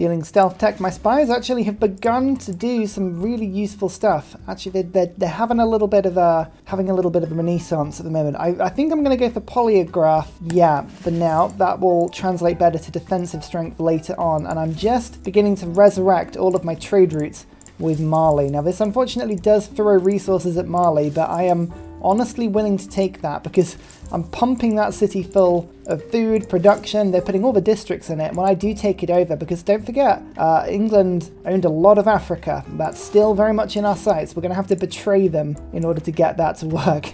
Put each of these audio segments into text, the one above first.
Dealing stealth tech, my spies actually have begun to do some really useful stuff. Actually, they're having a little bit of a renaissance at the moment. I think I'm going to go for polygraph, yeah, for now. That will translate better to defensive strength later on. And I'm just beginning to resurrect all of my trade routes with Mali. Now, this unfortunately does throw resources at Mali, but I am honestly willing to take that because I'm pumping that city full of food, production. They're putting all the districts in it when I do take it over, because don't forget, England owned a lot of Africa. That's still very much in our sights. We're going to have to betray them in order to get that to work.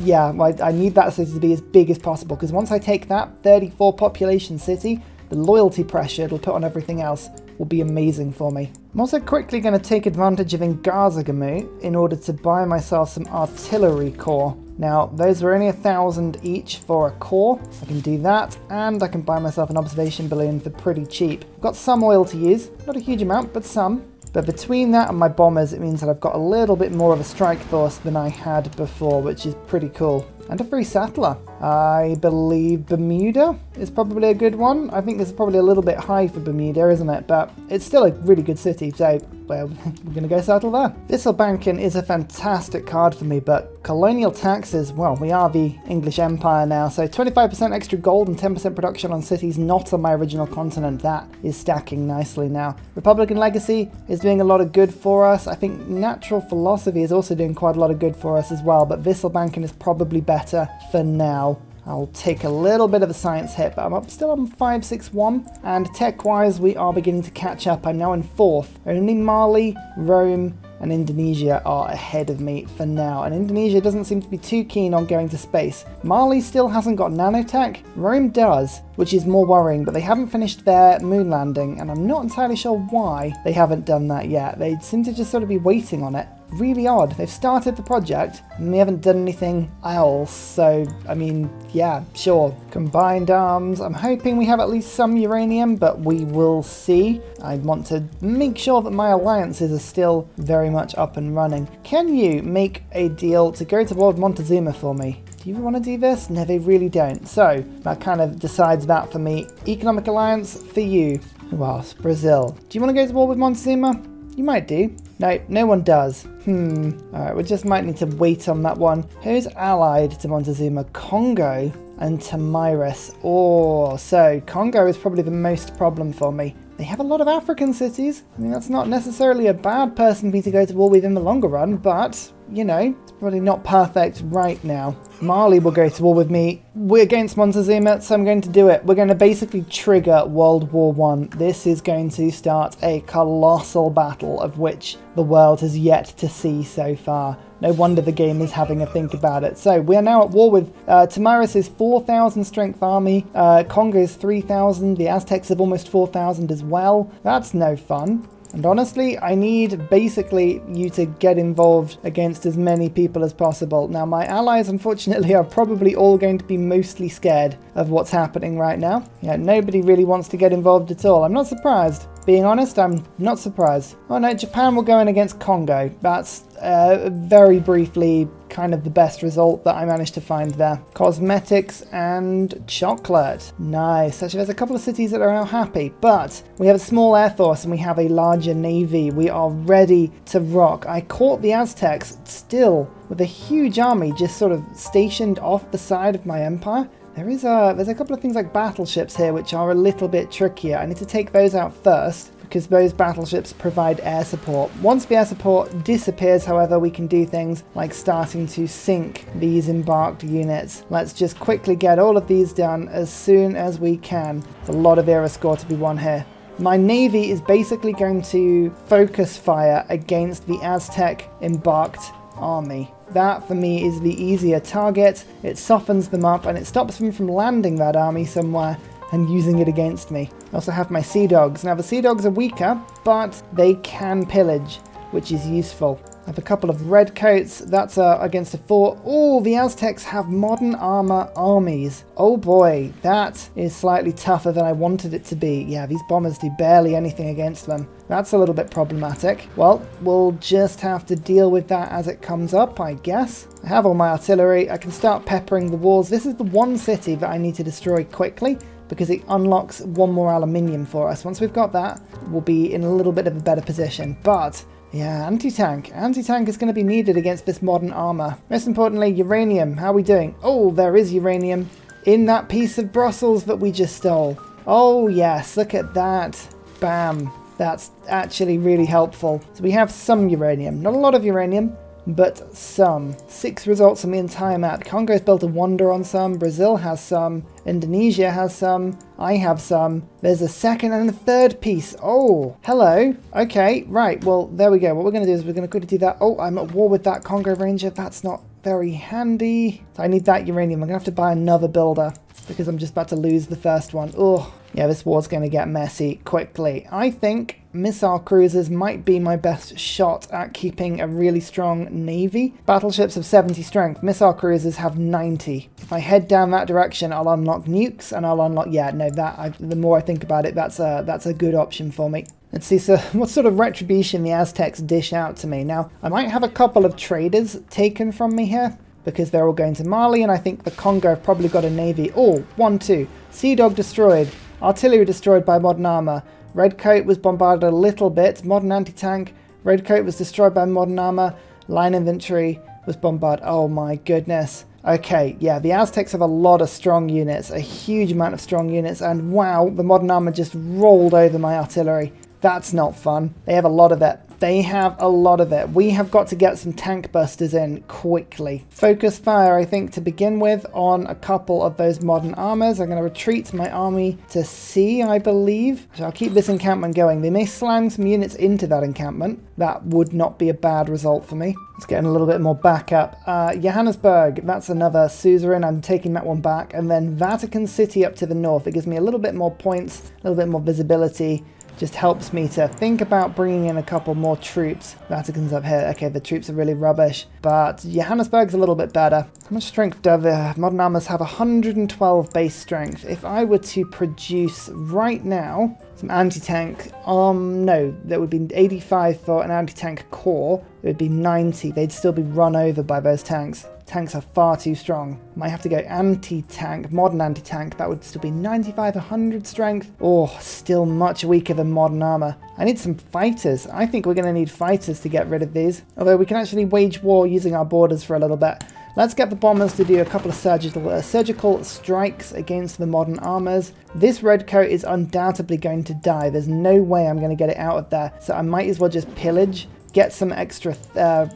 Yeah, I need that city to be as big as possible, because once I take that 34 population city, the loyalty pressure it'll put on everything else will be amazing for me. I'm also quickly going to take advantage of Ngazargamu in order to buy myself some artillery corps. Now, those were only 1,000 each for a corps. I can do that, and I can buy myself an observation balloon for pretty cheap. I've got some oil to use, not a huge amount, but some. But between that and my bombers, it means that I've got a little bit more of a strike force than I had before, which is pretty cool. And a free settler. I believe Bermuda is probably a good one. I think this is probably a little bit high for Bermuda, isn't it? But it's still a really good city, so well, we're going to go settle there. Thistle Banking is a fantastic card for me, but Colonial Taxes, well, we are the English Empire now, so 25% extra gold and 10% production on cities not on my original continent. That is stacking nicely now. Republican Legacy is doing a lot of good for us. I think Natural Philosophy is also doing quite a lot of good for us as well, but Thistle Banking is probably better for now. I'll take a little bit of a science hit, but I'm up still on 561. And tech-wise, we are beginning to catch up. I'm now in 4th. Only Mali, Rome, and Indonesia are ahead of me for now. And Indonesia doesn't seem to be too keen on going to space. Mali still hasn't got nanotech. Rome does, which is more worrying, but they haven't finished their moon landing, and I'm not entirely sure why they haven't done that yet. They seem to just sort of be waiting on it. Really odd. They've started the project and they haven't done anything else. So, I mean, yeah, sure. Combined Arms. I'm hoping we have at least some uranium, but we will see. I want to make sure that my alliances are still very much up and running. Can you make a deal to go to Lord Montezuma for me? Do you want to do this? No, they really don't. So that kind of decides that for me. Economic alliance for you. Who else? Brazil. Do you want to go to war with Montezuma? You might do. No, no one does. Alright, we just might need to wait on that one. Who's allied to Montezuma? Congo and Tamaris. Oh, so Congo is probably the most problem for me. They have a lot of African cities. I mean, that's not necessarily a bad person for me to go to war with in the longer run, but, you know, it's probably not perfect right now. Mali will go to war with me. We're against Montezuma, so I'm going to do it. We're going to basically trigger World War I. This is going to start a colossal battle of which the world has yet to see so far. No wonder the game is having a think about it. So we are now at war with Tamaris' 4,000 strength army, Congo's 3,000, the Aztecs have almost 4,000 as well. That's no fun. And honestly, I need basically you to get involved against as many people as possible. Now, my allies, unfortunately, are probably all going to be mostly scared of what's happening right now. Yeah, nobody really wants to get involved at all. I'm not surprised. Being honest, I'm not surprised. Oh no, Japan will go in against Congo. That's very briefly kind of the best result that I managed to find there. Cosmetics and chocolate. Nice. Actually, there's a couple of cities that are now happy, but we have a small air force and we have a larger navy. We are ready to rock. I caught the Aztecs still with a huge army just sort of stationed off the side of my empire. There's a couple of things like battleships here which are a little bit trickier. I need to take those out first because those battleships provide air support. Once the air support disappears, however, we can do things like starting to sink these embarked units. Let's just quickly get all of these done as soon as we can. There's a lot of era score to be won here. My navy is basically going to focus fire against the Aztec embarked army. That for me is the easier target. It softens them up and it stops them from landing that army somewhere and using it against me. I also have my sea dogs. Now the sea dogs are weaker, but they can pillage, which is useful. I have a couple of red coats. That's against a 4. Oh, the Aztecs have modern armor armies. Oh boy, that is slightly tougher than I wanted it to be. Yeah, these bombers do barely anything against them. That's a little bit problematic. Well, we'll just have to deal with that as it comes up, I guess. I have all my artillery. I can start peppering the walls. This is the one city that I need to destroy quickly, because it unlocks one more aluminium for us. Once we've got that, we'll be in a little bit of a better position. But yeah, anti-tank. Anti-tank is going to be needed against this modern armor. Most importantly, uranium. How are we doing? Oh, there is uranium in that piece of Brussels that we just stole. Oh yes, look at that. Bam. That's actually really helpful. So we have some uranium. Not a lot of uranium, but some. 6 results on the entire map. Congo's built a wonder on some. Brazil has some. Indonesia has some. I have some. There's a second and a third piece. Oh, hello. Okay, right. Well, there we go. What we're going to do is we're going to quickly do that. Oh, I'm at war with that Congo Ranger. That's not very handy. I need that uranium. I'm going to have to buy another builder because I'm just about to lose the first one. Oh, yeah, this war's going to get messy quickly. I think missile cruisers might be my best shot at keeping a really strong navy. Battleships have 70 strength. Missile cruisers have 90. If I head down that direction, I'll unlock nukes and I'll unlock... Yeah, no, the more I think about it, that's a good option for me. Let's see, so what sort of retribution the Aztecs dish out to me. Now, I might have a couple of traders taken from me here, because they're all going to Mali, and I think the Congo have probably got a navy. Oh, 1-2. Sea Dog destroyed. Artillery destroyed by modern armor. Redcoat was bombarded a little bit. Modern anti-tank. Redcoat was destroyed by modern armor. Line infantry was bombarded. Oh my goodness. Okay, yeah, the Aztecs have a lot of strong units, a huge amount of strong units, and wow, the modern armor just rolled over my artillery. That's not fun. They have a lot of it. They have a lot of it. We have got to get some tank busters in quickly. Focus fire, I think, to begin with on a couple of those modern armors. I'm going to retreat my army to C, I believe. So I'll keep this encampment going. They may slam some units into that encampment. That would not be a bad result for me. It's getting a little bit more backup. Johannesburg, that's another suzerain. I'm taking that one back. And then Vatican City up to the north. It gives me a little bit more points, a little bit more visibility. Just helps me to think about bringing in a couple more troops. Vatican's up here. Okay, the troops are really rubbish, but Johannesburg's a little bit better. How much strength do the modern armors have? 112 base strength. If I were to produce right now some anti-tank, no, that would be 85 for an anti-tank corps. It would be 90. They'd still be run over by those tanks. Tanks are far too strong. Might have to go anti-tank, modern anti-tank. That would still be 95, 100 strength. Oh, still much weaker than modern armor. I need some fighters. I think we're going to need fighters to get rid of these. Although we can actually wage war using our borders for a little bit. Let's get the bombers to do a couple of surgical strikes against the modern armors. This red coat is undoubtedly going to die. There's no way I'm going to get it out of there. So I might as well just pillage, get some extra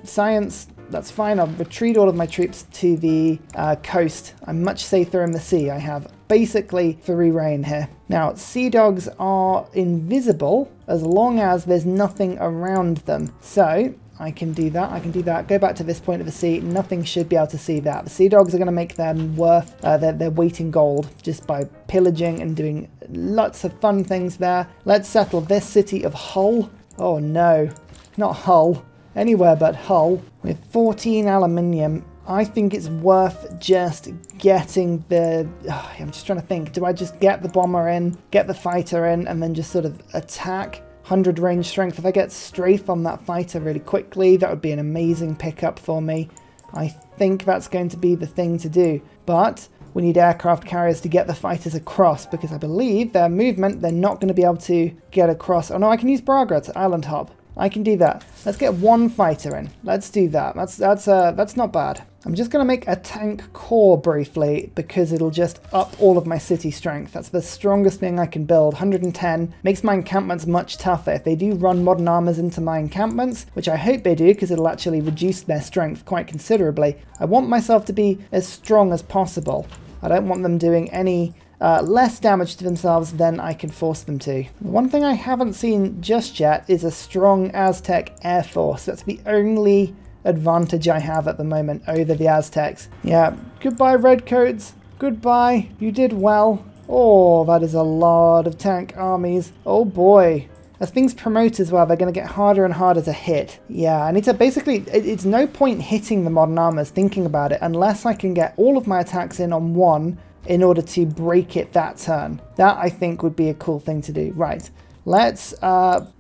science. That's fine. I'll retreat all of my troops to the coast. I'm much safer in the sea. I have basically free reign here. Now, sea dogs are invisible as long as there's nothing around them. So I can do that. I can do that. Go back to this point of the sea. Nothing should be able to see that. The sea dogs are going to make them worth their weight in gold just by pillaging and doing lots of fun things there. Let's settle this city of Hull. Oh no, not Hull. Anywhere but Hull. With 14 aluminium, I think it's worth just getting the... Oh, I'm just trying to think. Do I just get the bomber in, get the fighter in, and then just sort of attack? 100 range strength. If I get strafe on that fighter really quickly, that would be an amazing pickup for me. I think that's going to be the thing to do. But we need aircraft carriers to get the fighters across, because I believe their movement, they're not going to be able to get across. Oh no, I can use Braga to island hop. I can do that. Let's get one fighter in. Let's do that. That's not bad. I'm just going to make a tank core briefly because it'll just up all of my city strength. That's the strongest thing I can build. 110 makes my encampments much tougher. If they do run modern armors into my encampments, which I hope they do because it'll actually reduce their strength quite considerably. I want myself to be as strong as possible. I don't want them doing any less damage to themselves than I can force them to. One thing I haven't seen just yet is a strong Aztec air force. That's the only advantage I have at the moment over the Aztecs. Yeah, goodbye redcoats, goodbye, you did well. Oh, that is a lot of tank armies. Oh boy. As things promote as well, they're going to get harder and harder to hit. Yeah, I need to basically... It's no point hitting the modern armors, thinking about it, unless I can get all of my attacks in on one in order to break it that turn. That, I think, would be a cool thing to do. Right, Let's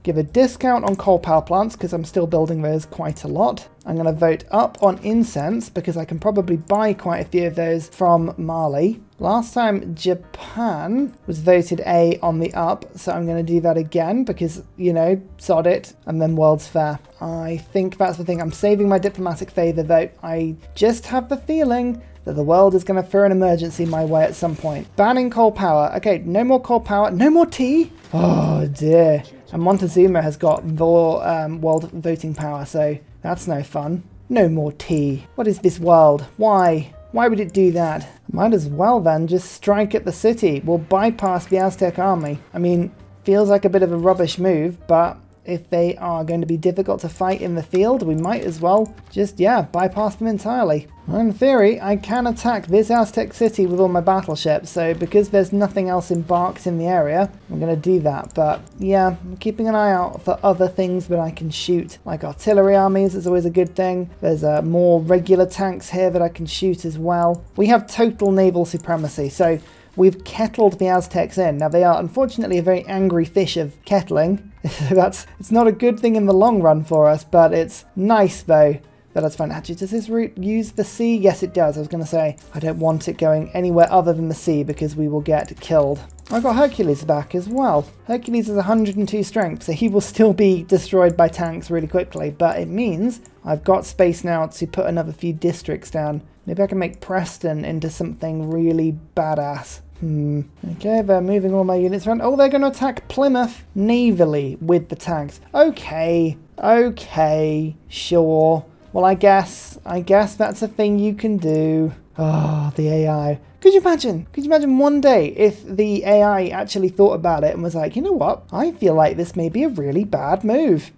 give a discount on coal power plants because I'm still building those quite a lot. I'm going to vote up on incense because I can probably buy quite a few of those from Mali. Last time Japan was voted A on the up, so I'm going to do that again because, you know, sod it. And then World's Fair. I think that's the thing. I'm saving my diplomatic favour though. I just have the feeling that the world is going to throw an emergency my way at some point. Banning coal power. Okay, no more coal power. No more tea. Oh dear. And Montezuma has got more world voting power, so that's no fun. No more tea. What is this world? Why? Why would it do that? Might as well then just strike at the city. We'll bypass the Aztec army. I mean, feels like a bit of a rubbish move, but if they are going to be difficult to fight in the field, we might as well just, yeah, bypass them entirely. In theory, I can attack this Aztec city with all my battleships, so because there's nothing else embarked in the area, I'm going to do that. But yeah, I'm keeping an eye out for other things that I can shoot, like artillery armies is always a good thing. There's more regular tanks here that I can shoot as well. We have total naval supremacy, so we've kettled the Aztecs in. Now, they are unfortunately a very angry fish of kettling. It's not a good thing in the long run for us, but it's nice though. But that's fine. Actually, does this route use the sea? Yes, it does. I was going to say, I don't want it going anywhere other than the sea because we will get killed. I got Hercules back as well. Hercules is 102 strength, so he will still be destroyed by tanks really quickly. But it means I've got space now to put another few districts down. Maybe I can make Preston into something really badass. Okay, they're moving all my units around. Oh, they're going to attack Plymouth navally with the tanks. Okay. Okay. Sure. Well, I guess that's a thing you can do. Oh, the AI. Could you imagine one day if the AI actually thought about it and was like, you know what? I feel like this may be a really bad move.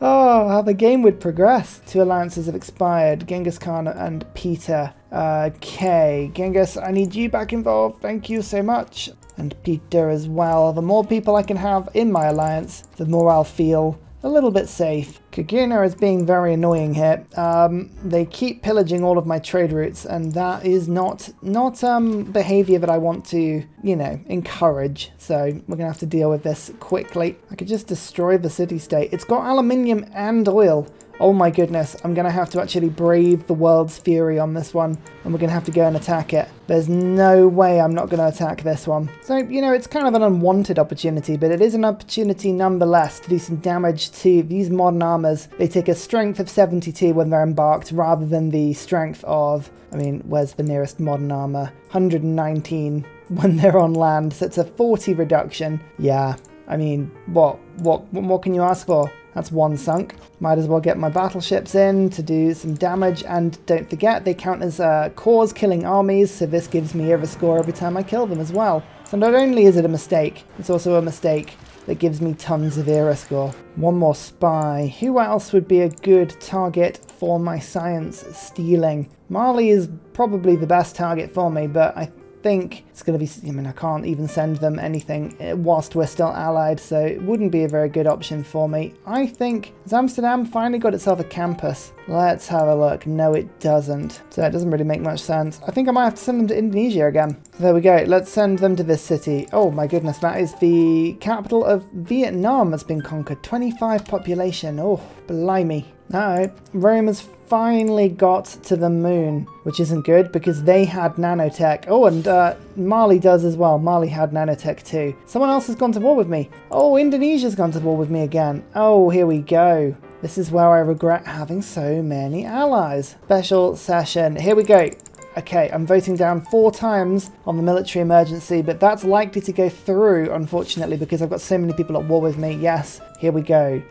Oh, how the game would progress. Two alliances have expired. Genghis Khan and Peter. Okay, Genghis, I need you back involved. Thank you so much. And Peter as well. The more people I can have in my alliance, the more I'll feel a little bit safe. Kagina is being very annoying here. They keep pillaging all of my trade routes, and that is not behavior that I want to, you know, encourage. So we're gonna have to deal with this quickly. I could just destroy the city-state. It's got aluminium and oil. Oh my goodness, I'm gonna have to actually brave the world's fury on this one, and we're gonna have to go and attack it. There's no way I'm not gonna attack this one. So, you know, it's kind of an unwanted opportunity, but it is an opportunity nonetheless to do some damage to these modern armors. They take a strength of 72 when they're embarked rather than the strength of, I mean, where's the nearest modern armor? 119 when they're on land, so it's a 40 reduction. Yeah, I mean, what more can you ask for? That's one sunk. Might as well get my battleships in to do some damage. And don't forget, they count as cause killing armies, so this gives me a score every time I kill them as well. So not only is it a mistake, it's also a mistake that gives me tons of era score. One more spy. Who else would be a good target for my science stealing? Mali is probably the best target for me, but I think it's going to be, I mean, I can't even send them anything whilst we're still allied, so it wouldn't be a very good option for me. I think, has Amsterdam finally got itself a campus? Let's have a look. No, it doesn't. So it doesn't really make much sense. I think I might have to send them to Indonesia again. So there we go. Let's send them to this city. Oh my goodness, that is the capital of Vietnam that's been conquered. 25 population. Oh, blimey. No, Rome has finally got to the moon, which isn't good because they had nanotech. Oh, and Mali does as well. Mali had nanotech too. Someone else has gone to war with me. Oh, Indonesia's gone to war with me again. Oh, here we go. This is where I regret having so many allies. Special session. Here we go. Okay, I'm voting down 4 times on the military emergency, but that's likely to go through, unfortunately, because I've got so many people at war with me. Yes, here we go.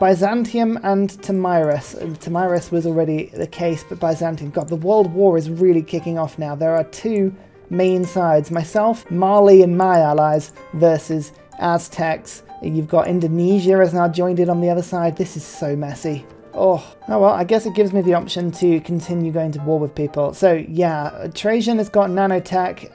Byzantium and Tamaris. Tamaris was already the case, but Byzantium. God, the world war is really kicking off now. There are 2 main sides. Myself, Mali and my allies versus Aztecs. You've got Indonesia has now joined in on the other side. This is so messy. Oh well, I guess it gives me the option to continue going to war with people. So yeah, Trajan has got nanotech.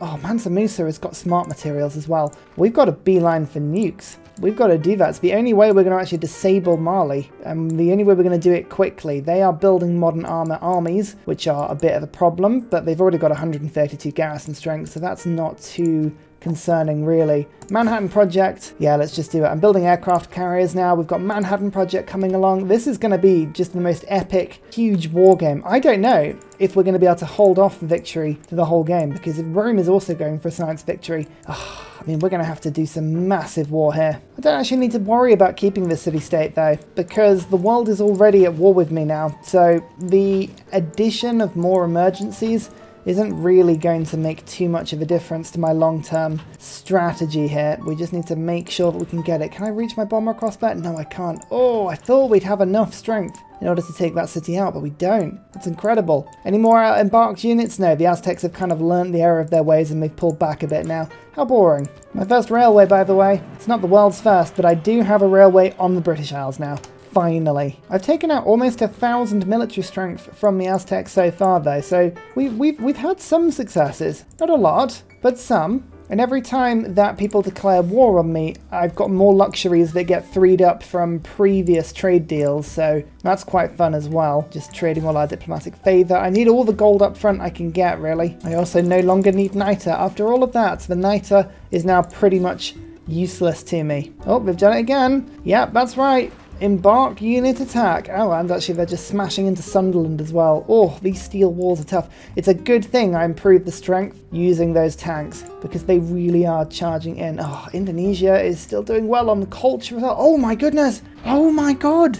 Oh, Mansa Musa has got smart materials as well. We've got a beeline for nukes. We've got to do that. It's the only way we're going to actually disable Mali, and the only way we're going to do it quickly. They are building modern armor armies, which are a bit of a problem, but they've already got 132 garrison strength, so that's not too concerning, really. Manhattan Project, yeah, let's just do it. I'm building aircraft carriers now. We've got Manhattan Project coming along. This is going to be just the most epic, huge war game. I don't know if we're going to be able to hold off victory to the whole game, because if Rome is also going for a science victory, I mean, we're going to have to do some massive war here. I don't actually need to worry about keeping the city-state, though, because the world is already at war with me now, so the addition of more emergencies isn't really going to make too much of a difference to my long-term strategy here. We just need to make sure that we can get it. Can I reach my bomber across that? No, I can't. Oh, I thought we'd have enough strength in order to take that city out, but we don't. That's incredible. Any more embarked units? No, the Aztecs have kind of learned the error of their ways and they've pulled back a bit now. How boring. My first railway, by the way. It's not the world's first, but I do have a railway on the British Isles now. Finally. I've taken out almost 1,000 military strength from the Aztecs so far, though, so we've had some successes. Not a lot, but some. And every time that people declare war on me, I've got more luxuries that get freed up from previous trade deals, so that's quite fun as well, just trading all our diplomatic favour. I need all the gold up front I can get, really. I also no longer need NITA. After all of that, the NITA is now pretty much useless to me. Oh, we've done it again. Yep, that's right. Embark unit attack. Oh, and actually they're just smashing into Sunderland as well. Oh, these steel walls are tough. It's a good thing I improved the strength using those tanks, because they really are charging in. Oh, Indonesia is still doing well on the culture as well. Oh my goodness. Oh my god.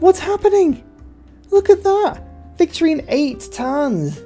What's happening? Look at that. Victory in 8 turns.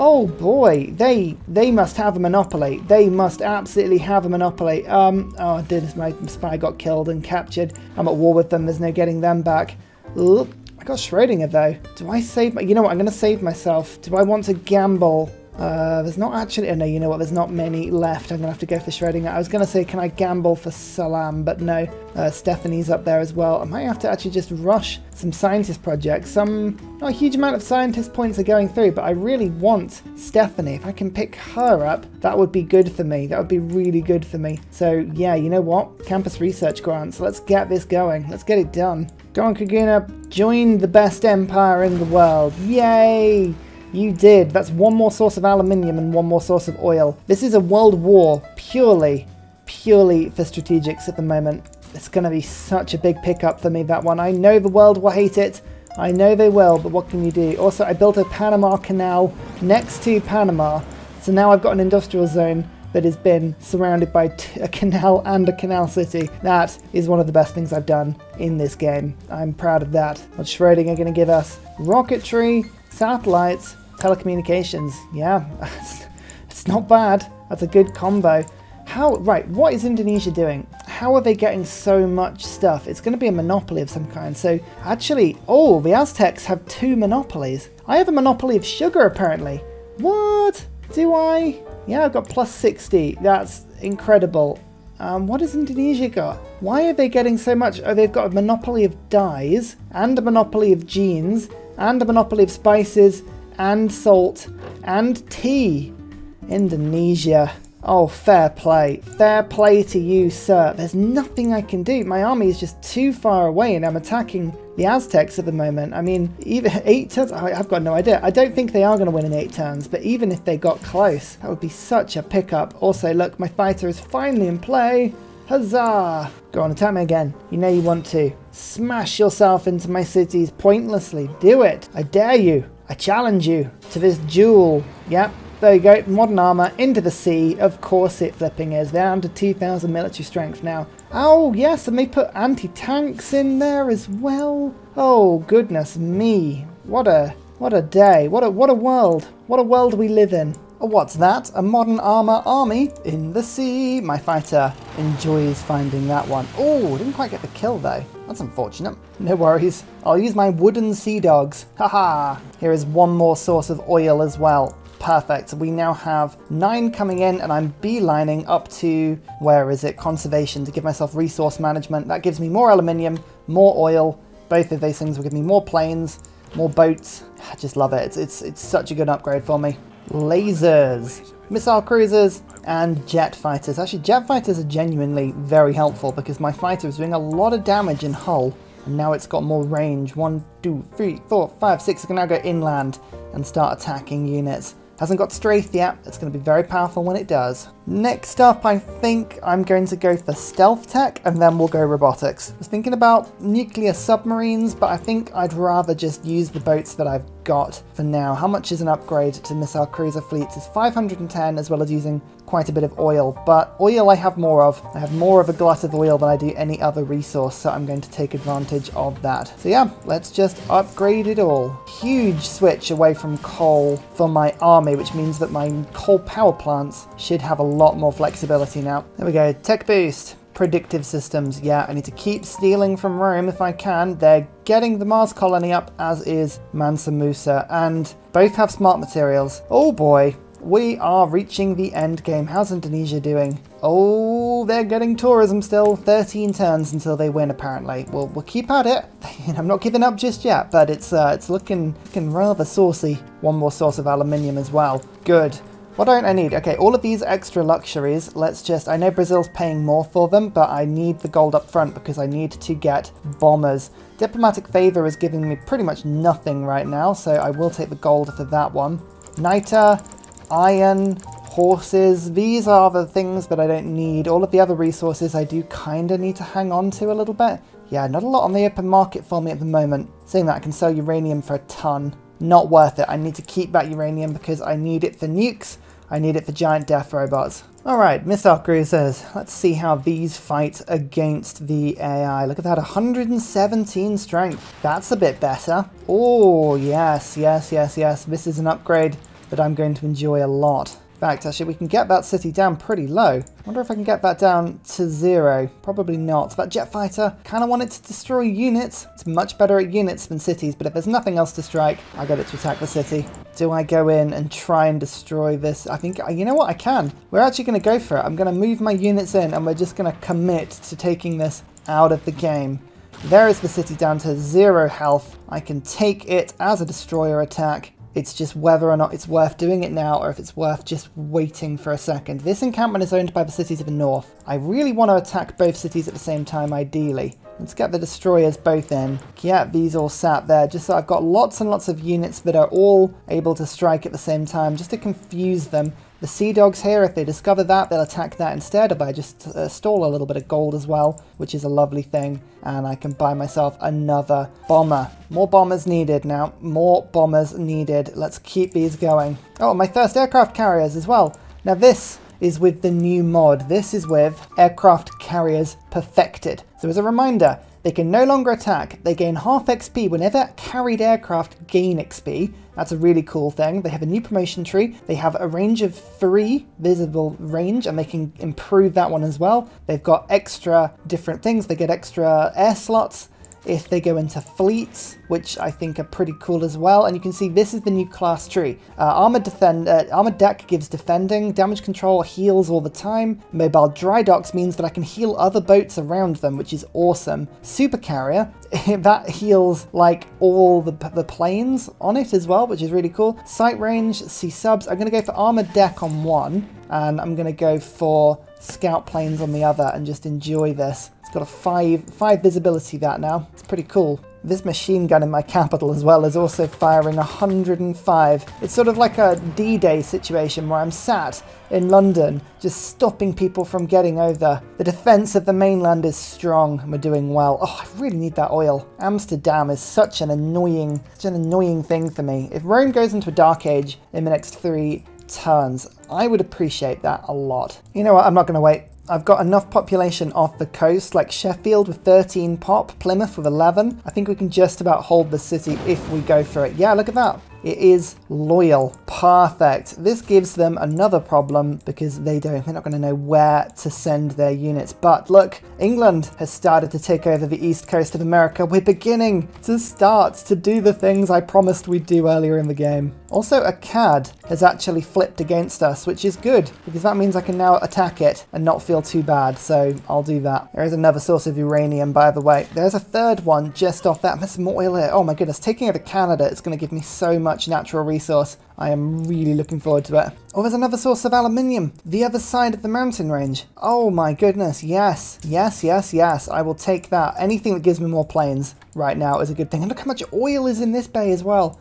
Oh boy, they must have a monopoly. They must absolutely have a monopoly. Oh dear, my spy got killed and captured. I'm at war with them, there's no getting them back. Ooh, I got Schrodinger though. Do I save my, you know what, I'm gonna save myself. Do I want to gamble? There's not actually, oh no, you know what, there's not many left. I'm gonna have to go for Schrodinger. I was gonna say, can I gamble for Salam, but no. Stephanie's up there as well. I might have to actually just rush some scientist projects. Not a huge amount of scientist points are going through, but I really want Stephanie. If I can pick her up, that would be good for me. That would be really good for me. So yeah, you know what? Campus research grants. Let's get this going. Let's get it done. Go on, Kaguna. Join the best empire in the world. Yay! You did. That's one more source of aluminium and one more source of oil. This is a world war purely for strategics at the moment. It's going to be such a big pickup for me, that one. I know the world will hate it. I know they will, but what can you do? Also, I built a Panama Canal next to Panama. So now I've got an industrial zone that has been surrounded by a canal and a canal city. That is one of the best things I've done in this game. I'm proud of that. What's Schrodinger going to give us? Rocketry, satellites, telecommunications. Yeah, it's not bad. That's a good combo. How, right, what is Indonesia doing? How are they getting so much stuff? It's going to be a monopoly of some kind. So actually, oh, the Aztecs have 2 monopolies. I have a monopoly of sugar, apparently. What? Do I? Yeah, I've got plus 60. That's incredible. What has Indonesia got? Why are they getting so much? Oh, they've got a monopoly of dyes and a monopoly of jeans and a monopoly of spices and salt and tea. Indonesia. Oh, fair play. Fair play to you, sir. There's nothing I can do. My army is just too far away and I'm attacking the Aztecs at the moment. I mean, even 8 turns, I've got no idea. I don't think they are going to win in 8 turns, but even if they got close, that would be such a pickup. Also, look, my fighter is finally in play. Huzzah! Go on, attack me again. You know you want to. Smash yourself into my cities pointlessly. Do it. I dare you. I challenge you to this duel. Yep. There you go, modern armour, into the sea, of course it flipping is. They're under 2,000 military strength now. Oh yes, and they put anti-tanks in there as well. Oh goodness me, what a day, what a world we live in. Oh, what's that? A modern armour army in the sea. My fighter enjoys finding that one. Oh, didn't quite get the kill though. That's unfortunate. No worries. I'll use my wooden sea dogs. Haha. Here is one more source of oil as well. Perfect. We now have 9 coming in and I'm beelining up to, where is it? Conservation to give myself resource management. That gives me more aluminium, more oil. Both of those things will give me more planes, more boats. I just love it. It's such a good upgrade for me. Lasers, missile cruisers and jet fighters. Actually, jet fighters are genuinely very helpful because my fighter was doing a lot of damage in Hull. And now it's got more range. 1, 2, 3, 4, 5, 6. I can now go inland and start attacking units. Hasn't got strafe yet. It's going to be very powerful when it does. Next up, I think I'm going to go for stealth tech, and then we'll go robotics. I was thinking about nuclear submarines, but I think I'd rather just use the boats that I've got for now. How much is an upgrade to missile cruiser fleets? Is 510, as well as using quite a bit of oil, but oil I have more of. I have more of a glut of oil than I do any other resource, so I'm going to take advantage of that. So yeah, let's just upgrade it all. Huge switch away from coal for my army, which means that my coal power plants should have a lot more flexibility now. There we go, tech boost. Predictive systems, yeah, I need to keep stealing from Rome if I can. They're getting the Mars Colony up, as is Mansa Musa, and both have smart materials. Oh boy. We are reaching the end game. How's Indonesia doing? Oh, they're getting tourism still. 13 turns until they win, apparently. We'll keep at it. I'm not giving up just yet, but it's looking rather saucy. One more source of aluminium as well. Good. What don't I need? Okay, all of these extra luxuries, let's just... I know Brazil's paying more for them, but I need the gold up front because I need to get bombers. Diplomatic favor is giving me pretty much nothing right now, so I will take the gold for that one. Niter... iron, horses, these are the things that I don't need. All of the other resources I do kind of need to hang on to a little bit. Yeah, not a lot on the open market for me at the moment. Saying that, I can sell uranium for a ton. Not worth it. I need to keep that uranium because I need it for nukes. I need it for giant death robots. Alright, missile cruisers. Let's see how these fight against the AI. Look at that, 117 strength. That's a bit better. Oh, yes. This is an upgrade that I'm going to enjoy a lot. In fact, actually, we can get that city down pretty low. I wonder if I can get that down to 0. Probably not. That jet fighter, kind of want it to destroy units. It's much better at units than cities, but if there's nothing else to strike, I get it to attack the city. Do I go in and try and destroy this? I think, you know what, I can. We're actually going to go for it. I'm going to move my units in, and we're just going to commit to taking this out of the game. There is the city down to 0 health. I can take it as a destroyer attack. It's just whether or not it's worth doing it now, or if it's worth just waiting for a second. This encampment is owned by the cities of the north. I really want to attack both cities at the same time, ideally. Let's get the destroyers both in. Get these all sat there, just so I've got lots and lots of units that are all able to strike at the same time, just to confuse them. The sea dogs here, if they discover that, they'll attack that instead, if I just stall a little bit of gold as well, which is a lovely thing, and I can buy myself another bomber. More bombers needed now. More bombers needed. Let's keep these going. Oh, my first aircraft carriers as well. Now this is with the new mod. This is with aircraft carriers perfected. So as a reminder, they can no longer attack. They gain half XP whenever carried aircraft gain XP. That's a really cool thing. They have a new promotion tree. They have a range of 3 visible range, and they can improve that one as well. They've got extra different things. They get extra air slots if they go into fleets, which I think are pretty cool as well. And you can see this is the new class tree. Armored Deck gives defending, damage control heals all the time, mobile dry docks means that I can heal other boats around them, which is awesome. Super Carrier, that heals like all the planes on it as well, which is really cool. Sight range, C subs, I'm going to go for Armored Deck on one, and I'm going to go for scout planes on the other and just enjoy this. It's got a 5 visibility that now. It's pretty cool. This machine gun in my capital as well is also firing 105. It's sort of like a D-Day situation where I'm sat in London just stopping people from getting over. The defense of the mainland is strong and we're doing well. Oh, I really need that oil. Amsterdam is such an annoying thing for me. If Rome goes into a dark age in the next 3 turns, I would appreciate that a lot. You know what? I'm not going to wait. I've got enough population off the coast, like Sheffield with 13 pop, Plymouth with 11. I think we can just about hold the city if we go for it. Yeah, look at that. It is loyal. Perfect. This gives them another problem because they're not going to know where to send their units. But look, England has started to take over the east coast of America. We're beginning to start to do the things I promised we'd do earlier in the game. Also, Akkad has actually flipped against us, which is good because that means I can now attack it and not feel too bad. So I'll do that. There is another source of uranium, by the way. There's a third one just off that. There's some more oil here. Oh my goodness, taking over Canada is going to give me so much natural resource. I am really looking forward to it. Oh, there's another source of aluminium, the other side of the mountain range. Oh my goodness, yes, I will take that. Anything that gives me more planes right now is a good thing. And look how much oil is in this bay as well.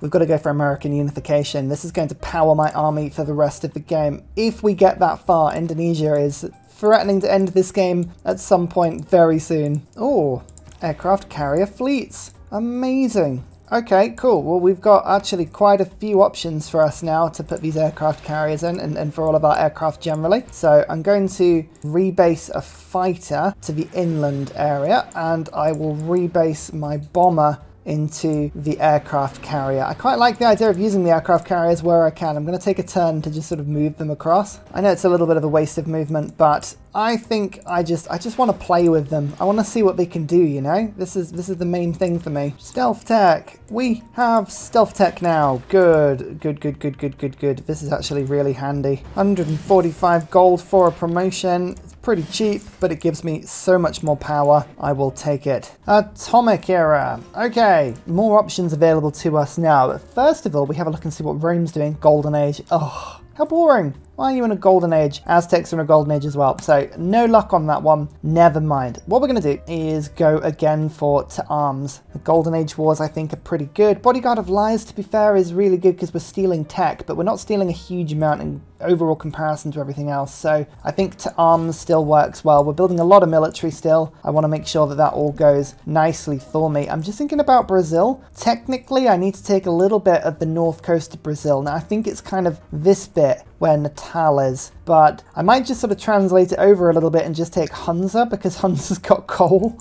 We've got to go for American Unification. This is going to power my army for the rest of the game. If we get that far, Indonesia is threatening to end this game at some point very soon. Oh, aircraft carrier fleets. Amazing. Okay, cool. Well, we've got actually quite a few options for us now to put these aircraft carriers in and for all of our aircraft generally. So I'm going to rebase a fighter to the inland area, and I will rebase my bomber into the aircraft carrier. I quite like the idea of using the aircraft carriers where I can. I'm going to take a turn to just sort of move them across. I know it's a little bit of a waste of movement, but I think I just want to play with them. I want to see what they can do, you know? This is the main thing for me. Stealth tech. We have stealth tech now. Good, good, good, good, good, good, good. This is actually really handy. 145 gold for a promotion. It's pretty cheap, but it gives me so much more power. I will take it. Atomic era. Okay, more options available to us now. But first of all, we have a look and see what Rome's doing. Golden Age. Oh, how boring. Why are you in a golden age? Aztecs are in a golden age as well. So no luck on that one. Never mind. What we're going to do is go again for to arms. The golden age wars I think are pretty good. Bodyguard of Lies, to be fair, is really good because we're stealing tech, but we're not stealing a huge amount in overall comparison to everything else. So I think to arms still works well. We're building a lot of military still. I want to make sure that that all goes nicely for me. I'm just thinking about Brazil. Technically, I need to take a little bit of the north coast of Brazil. Now I think it's kind of this bit where Natal is, but I might just sort of translate it over a little bit and just take Hunza because Hunza's got coal.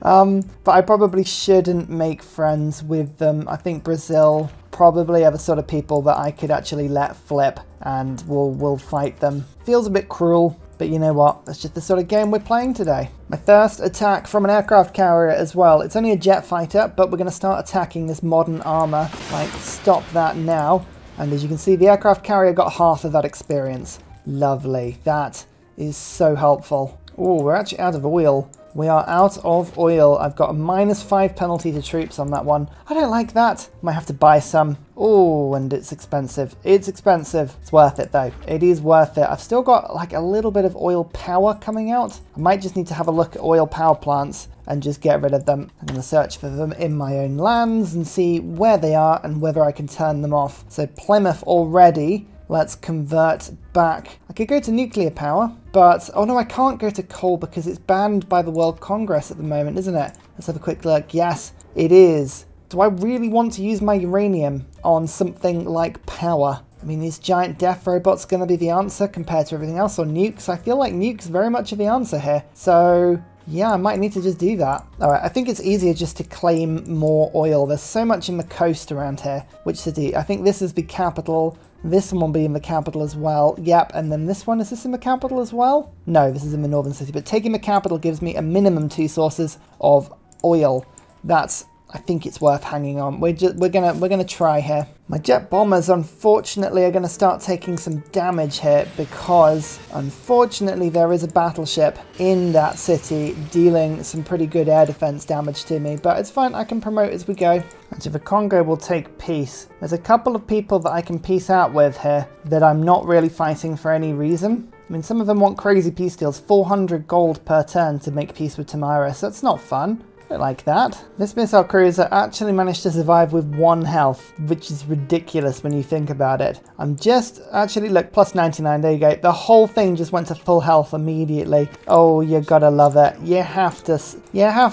But I probably shouldn't make friends with them. I think Brazil probably are the sort of people that I could actually let flip and we'll fight them. Feels a bit cruel, but you know what? That's just the sort of game we're playing today. My first attack from an aircraft carrier as well. It's only a jet fighter, but we're going to start attacking this modern armor. Like, stop that now. And as you can see, the aircraft carrier got half of that experience. Lovely. That is so helpful. Oh, we're actually out of oil. We are out of oil. I've got a -5 penalty to troops on that one. I don't like that. Might have to buy some. Oh, and it's expensive. It's expensive. It's worth it though. It is worth it. I've still got like a little bit of oil power coming out. I might just need to have a look at oil power plants and just get rid of them. I'm going to search for them in my own lands and see where they are and whether I can turn them off. So Plymouth already. Let's convert back. I could go to nuclear power, but oh no, I can't go to coal because it's banned by the World Congress at the moment, isn't it? Let's have a quick look. Yes, it is. Do I really want to use my uranium on something like power? I mean, is giant death robots going to be the answer compared to everything else, or nukes? I feel like nukes very much are the answer here. So yeah, I might need to just do that. All right, I think it's easier just to claim more oil. There's so much in the coast around here. Which city? I think this is the capital. This one will be in the capital as well. Yep, and then this one, is this in the capital as well? No, this is in the northern city, but taking the capital gives me a minimum 2 sources of oil. That's, I think it's worth hanging on. We're gonna try here. My jet bombers, unfortunately, are gonna start taking some damage here because, unfortunately, there is a battleship in that city dealing some pretty good air defense damage to me, but it's fine, I can promote as we go. Actually, the Congo will take peace. There's a couple of people that I can peace out with here that I'm not really fighting for any reason. I mean, some of them want crazy peace deals, 400 gold per turn to make peace with Tamaris. That's not fun. I don't like that. This missile cruiser actually managed to survive with 1 health, which is ridiculous when you think about it. I'm just, actually, look, plus 99, there you go. The whole thing just went to full health immediately. Oh, you gotta love it. You have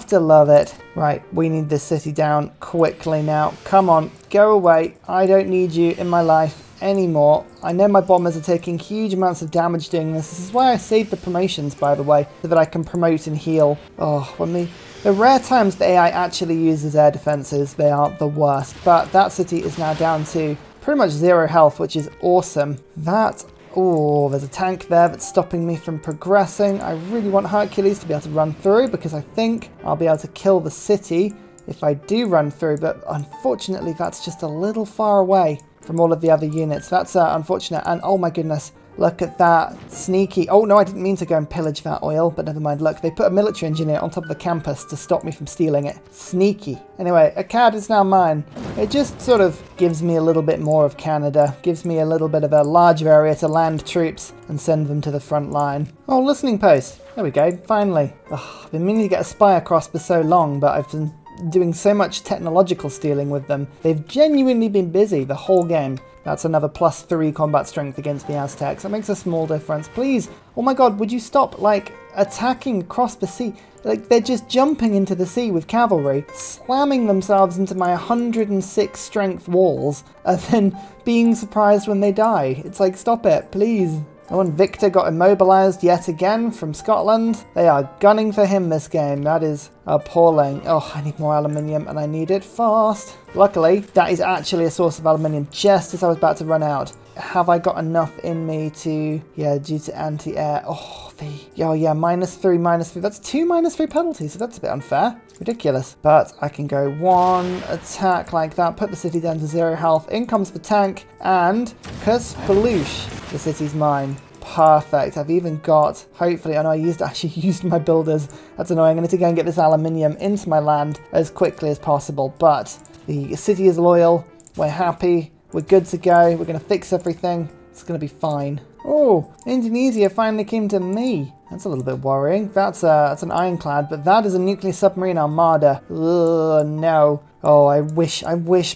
to love it. Right, we need this city down quickly now. Come on, go away. I don't need you in my life anymore. I know my bombers are taking huge amounts of damage doing this. This is why I saved the promotions, by the way, so that I can promote and heal. Oh, when the rare times the AI actually uses air defenses, they are the worst. But that city is now down to pretty much 0 health, which is awesome. That, oh, there's a tank there that's stopping me from progressing. I really want Hercules to be able to run through because I think I'll be able to kill the city if I do run through, but unfortunately that's just a little far away from all of the other units. That's unfortunate. And oh my goodness, look at that. Sneaky. Oh no, I didn't mean to go and pillage that oil, but never mind. Look, they put a military engineer on top of the campus to stop me from stealing it. Sneaky. Anyway, Akkad is now mine. It just sort of gives me a little bit more of Canada, gives me a little bit of a larger area to land troops and send them to the front line. Oh, listening post. There we go, finally. I've been meaning to get a spy across for so long, but I've been doing so much technological stealing with them, they've genuinely been busy the whole game. That's another +3 combat strength against the Aztecs. That makes a small difference. Please, oh my god, would you stop, like, attacking across the sea? Like, they're just jumping into the sea with cavalry, slamming themselves into my 106 strength walls, and then being surprised when they die. It's like, stop it, please. Oh, and Victor got immobilised yet again from Scotland. They are gunning for him this game. That is appalling. Oh, I need more aluminium and I need it fast. Luckily, that is actually a source of aluminium just as I was about to run out. Have I got enough in me to... yeah, due to anti-air. Oh, yeah, -3, -3. That's 2 -3 penalties, so that's a bit unfair. It's ridiculous. But I can go one attack like that, put the city down to 0 health. In comes the tank, and Kerspaloosh, the city's mine. Perfect. I've even got, hopefully, I know I actually used my builders. That's annoying. I need to go and get this aluminium into my land as quickly as possible. But the city is loyal. We're happy. We're good to go. We're going to fix everything. It's going to be fine. Oh, Indonesia finally came to me. That's a little bit worrying. That's an ironclad, but that is a nuclear submarine armada. Ugh, no. Oh, I wish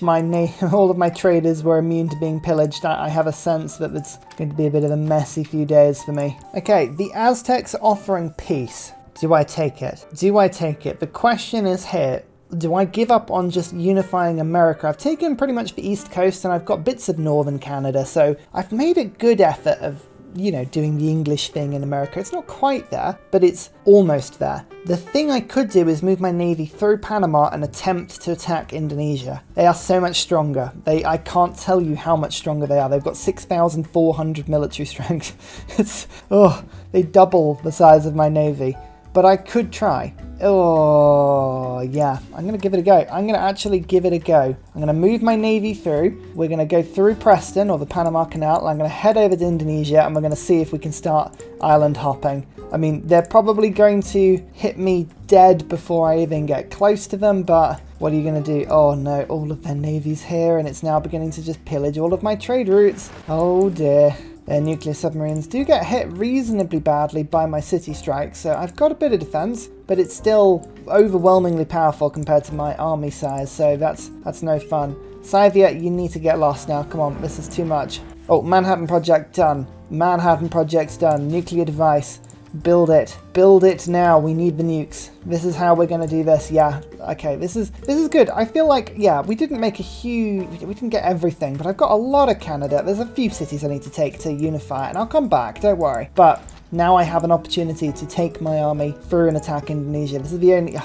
my all of my traders were immune to being pillaged. I have a sense that it's going to be a bit of a messy few days for me. Okay, the Aztecs are offering peace. Do I take it? Do I take it? The question is here. Do I give up on just unifying America? I've taken pretty much the East Coast and I've got bits of Northern Canada, so I've made a good effort of, you know, doing the English thing in America. It's not quite there, but it's almost there. The thing I could do is move my navy through Panama and attempt to attack Indonesia. They are so much stronger. I can't tell you how much stronger they are. They've got 6,400 military strength. It's, oh, they double the size of my navy. But I could try. Oh, yeah. I'm going to give it a go. I'm going to actually give it a go. I'm going to move my navy through. We're going to go through Preston or the Panama Canal. And I'm going to head over to Indonesia and we're going to see if we can start island hopping. I mean, they're probably going to hit me dead before I even get close to them, but what are you going to do? Oh no, all of their navy's here and it's now beginning to just pillage all of my trade routes. Oh dear. Their nuclear submarines do get hit reasonably badly by my city strikes, so I've got a bit of defense, but it's still overwhelmingly powerful compared to my army size, so that's no fun. Scythia, you need to get lost now. Come on, this is too much. Oh, Manhattan Project done. Manhattan Project's done. Nuclear device. Build it. Build it now. We need the nukes. This is how we're going to do this. Yeah. Okay. This is good. I feel like, yeah, we didn't make a huge... we didn't get everything, but I've got a lot of Canada. There's a few cities I need to take to unify, and I'll come back. Don't worry. But now I have an opportunity to take my army through and attack Indonesia. This is the only...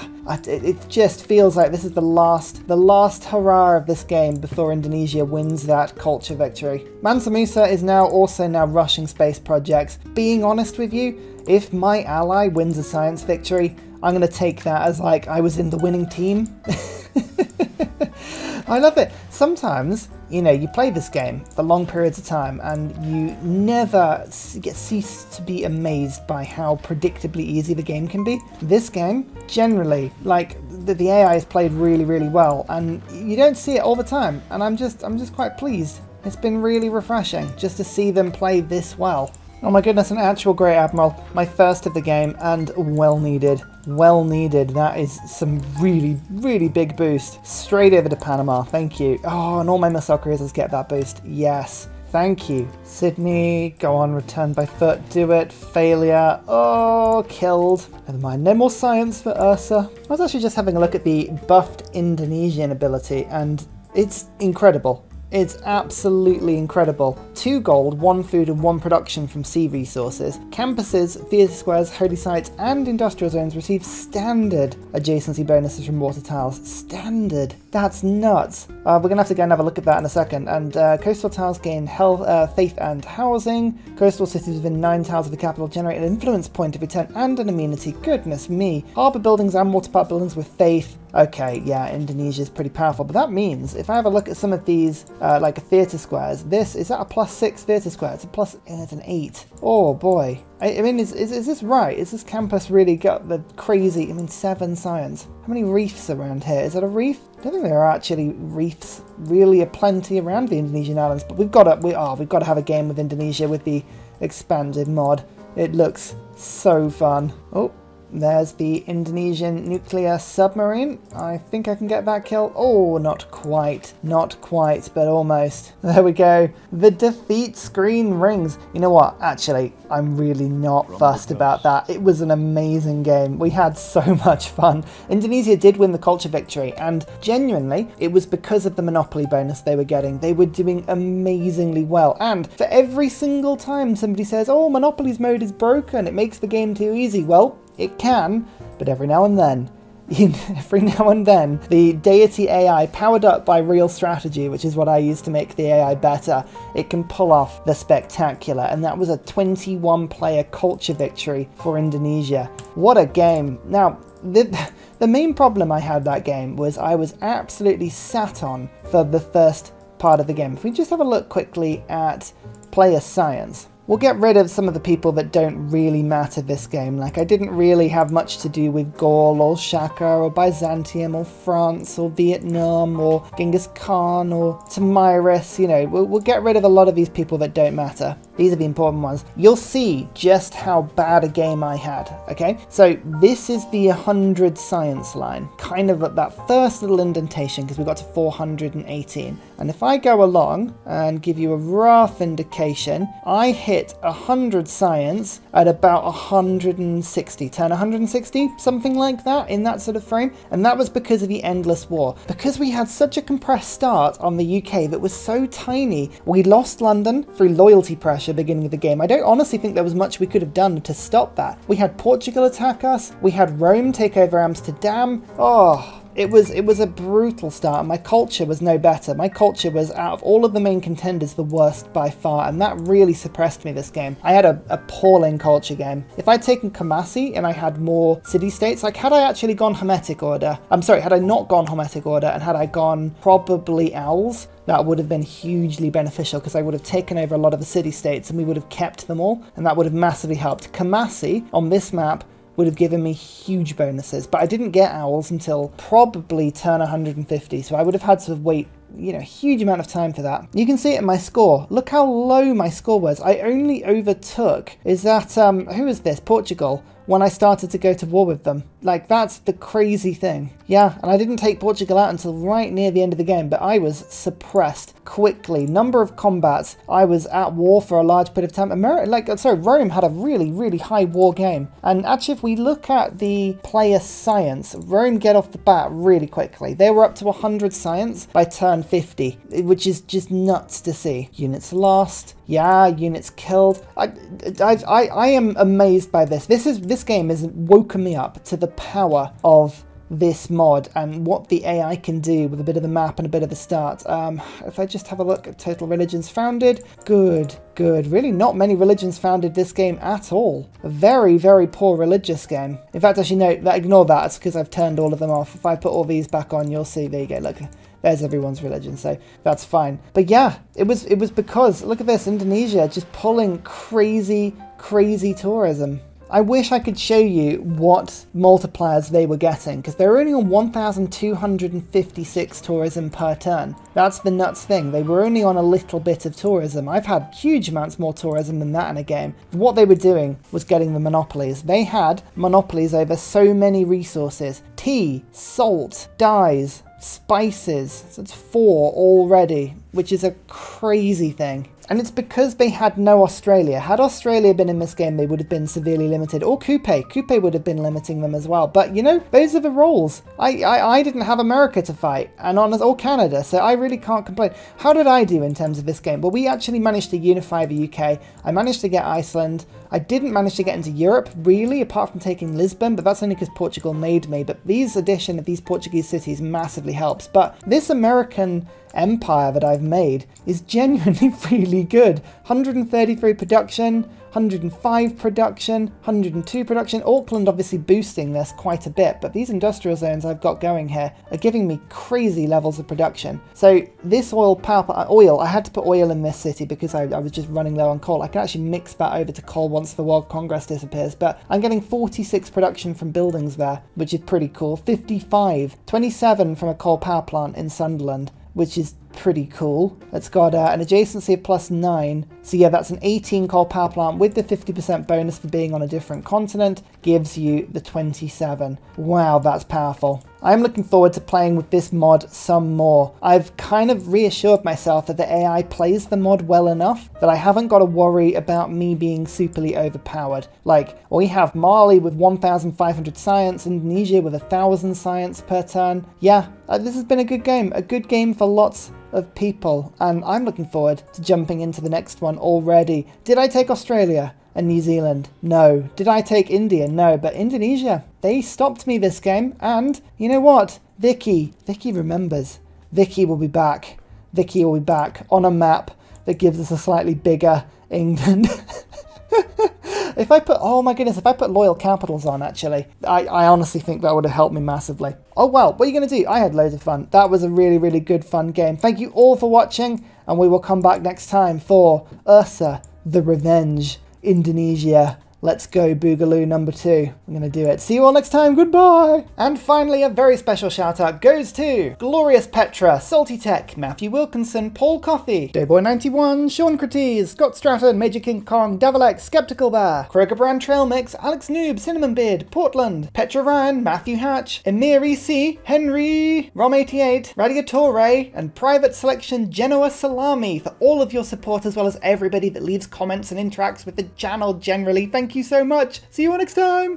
it just feels like this is the last hurrah of this game before Indonesia wins that culture victory. Mansa Musa is now rushing space projects. Being honest with you, if my ally wins a science victory, I'm going to take that as like I was in the winning team. I love it. Sometimes, you know, you play this game for long periods of time and you never cease to be amazed by how predictably easy the game can be. This game, generally, like, the AI is played really, really well and you don't see it all the time. And I'm just quite pleased. It's been really refreshing just to see them play this well. Oh my goodness, an actual Great Admiral, my first of the game, and well needed. Well needed. That is some really, really big boost. Straight over to Panama, thank you. Oh, and all my missile cruisers get that boost. Yes, thank you. Sydney, go on, return by foot, do it. Failure. Oh, killed. Never mind, no more science for Ursa. I was actually just having a look at the buffed Indonesian ability, and it's incredible. It's absolutely incredible. 2 gold, 1 food and 1 production from sea resources. Campuses, theatre squares, holy sites and industrial zones receive standard adjacency bonuses from water tiles. Standard. That's nuts. We're going to have to go and have a look at that in a second. And coastal tiles gain health, faith and housing. Coastal cities within 9 tiles of the capital generate an influence point of return and an immunity. Goodness me. Harbour buildings and water park buildings with faith. Okay, yeah, Indonesia's pretty powerful, but that means if I have a look at some of these, like theatre squares, this, is that a +6 theatre square? It's a it's an 8. Oh boy. I mean, is this right? Is this campus really got the crazy, I mean, 7 science? How many reefs around here? Is that a reef? I don't think there are actually reefs really aplenty around the Indonesian islands, but we've got to have a game with Indonesia with the expanded mod. It looks so fun. Oh. There's the Indonesian nuclear submarine. I think I can get that kill. Oh, not quite, but almost. There we go. The defeat screen rings. You know what? Actually, I'm really not fussed about that. It was an amazing game. We had so much fun. Indonesia did win the culture victory, and genuinely, it was because of the Monopoly bonus they were getting. They were doing amazingly well. And for every single time somebody says, oh, Monopoly's mode is broken, it makes the game too easy. Well, it can, but every now and then, the Deity AI, powered up by real strategy, which is what I use to make the AI better, it can pull off the spectacular, and that was a 21-player culture victory for Indonesia. What a game. Now, the main problem I had that game was I was absolutely sat on for the first part of the game. If we just have a look quickly at player science. We'll get rid of some of the people that don't really matter this game, like I didn't really have much to do with Gaul or Shaka or Byzantium or France or Vietnam or Genghis Khan or Tamaris, you know, we'll get rid of a lot of these people that don't matter. These are the important ones. You'll see just how bad a game I had, okay? So this is the 100 science line, kind of at that first little indentation because we got to 418. And if I go along and give you a rough indication, I hit 100 science at about 160, turn 160, something like that, in that sort of frame. And that was because of the endless war. Because we had such a compressed start on the UK that was so tiny, we lost London through loyalty pressure beginning of the game. I don't honestly think there was much we could have done to stop that. We had Portugal attack us, we had Rome take over Amsterdam. Oh, it was a brutal start, and my culture was no better. My culture was, out of all of the main contenders, the worst by far, and that really suppressed me this game. I had an appalling culture game. If I'd taken Kumasi and I had more city-states, like had I actually gone Hermetic Order, I'm sorry, had I not gone Hermetic Order and had I gone probably Owls, that would have been hugely beneficial because I would have taken over a lot of the city-states and we would have kept them all, and that would have massively helped. Kumasi, on this map, would have given me huge bonuses, but I didn't get Owls until probably turn 150, so I would have had to wait, you know, a huge amount of time for that. You can see it in my score. Look how low my score was. I only overtook, is that, who is this? Portugal, when I started to go to war with them. Like, that's the crazy thing. Yeah, and I didn't take Portugal out until right near the end of the game, but I was suppressed quickly. Number of combats, I was at war for a large bit of time. Rome had a really, really high war game. And actually, if we look at the player science, Rome get off the bat really quickly. They were up to 100 science by turn 50, which is just nuts to see. Units lost. Yeah, units killed. I am amazed by this. This game has woken me up to the power of this mod and what the AI can do with a bit of the map and a bit of the start. If I just have a look at total religions founded, good. Really not many religions founded this game at all. A very, very poor religious game. In fact, actually, no, ignore that. It's because I've turned all of them off. If I put all these back on, you'll see. There you go, look. There's everyone's religion, so that's fine. But yeah, it was because, look at this, Indonesia just pulling crazy, crazy tourism. I wish I could show you what multipliers they were getting, because they're only on 1,256 tourism per turn. That's the nuts thing. They were only on a little bit of tourism. I've had huge amounts more tourism than that in a game. What they were doing was getting the monopolies. They had monopolies over so many resources. Tea, salt, dyes, spices. So it's 4 already, which is a crazy thing. And it's because they had no Australia. Had Australia been in this game, they would have been severely limited. Or Coupe. Coupe would have been limiting them as well. But, you know, those are the rules. I didn't have America to fight, or Canada, so I really can't complain. How did I do in terms of this game? Well, we actually managed to unify the UK. I managed to get Iceland. I didn't manage to get into Europe, really, apart from taking Lisbon, but that's only because Portugal made me. But these addition of these Portuguese cities massively helps. But this American empire that I've made is genuinely really good. 133 production, 105 production, 102 production. Auckland obviously boosting this quite a bit, but these industrial zones I've got going here are giving me crazy levels of production. So this oil, I had to put oil in this city because I was just running low on coal. I can actually mix that over to coal once the World Congress disappears, but I'm getting 46 production from buildings there, which is pretty cool. 55, 27 from a coal power plant in Sunderland, which is pretty cool. It's got an adjacency of +9. So yeah, that's an 18-coal power plant with the 50% bonus for being on a different continent, gives you the 27. Wow, that's powerful. I'm looking forward to playing with this mod some more. I've kind of reassured myself that the AI plays the mod well enough that I haven't got to worry about me being superly overpowered. Like, we have Mali with 1,500 science, Indonesia with 1,000 science per turn. Yeah, this has been a good game for lots of people, and I'm looking forward to jumping into the next one already. Did I take Australia and New Zealand? No. Did I take India? No. But Indonesia, they stopped me this game, and you know what? Vicky remembers. Vicky will be back. Vicky will be back on a map that gives us a slightly bigger England. If I put, oh my goodness, if I put Loyal Capitals on, actually, I honestly think that would have helped me massively. Oh well, what are you going to do? I had loads of fun. That was a really, really good fun game. Thank you all for watching, and we will come back next time for Ursa, the Revenge, Indonesia. Let's go Boogaloo number 2. I'm going to do it. See you all next time. Goodbye. And finally, a very special shout out goes to Glorious Petra, Salty Tech, Matthew Wilkinson, Paul Coffey, Dayboy91, Sean Crates, Scott Stratton, Major King Kong, Davalek, Skeptical Bear, Kroger Brand Trail Mix, Alex Noob, Cinnamon Beard, Portland, Petra Ryan, Matthew Hatch, Emir EC, Henry, Rom88, Radiatore, and Private Selection Genoa Salami for all of your support, as well as everybody that leaves comments and interacts with the channel generally. Thank you so much. See you all next time.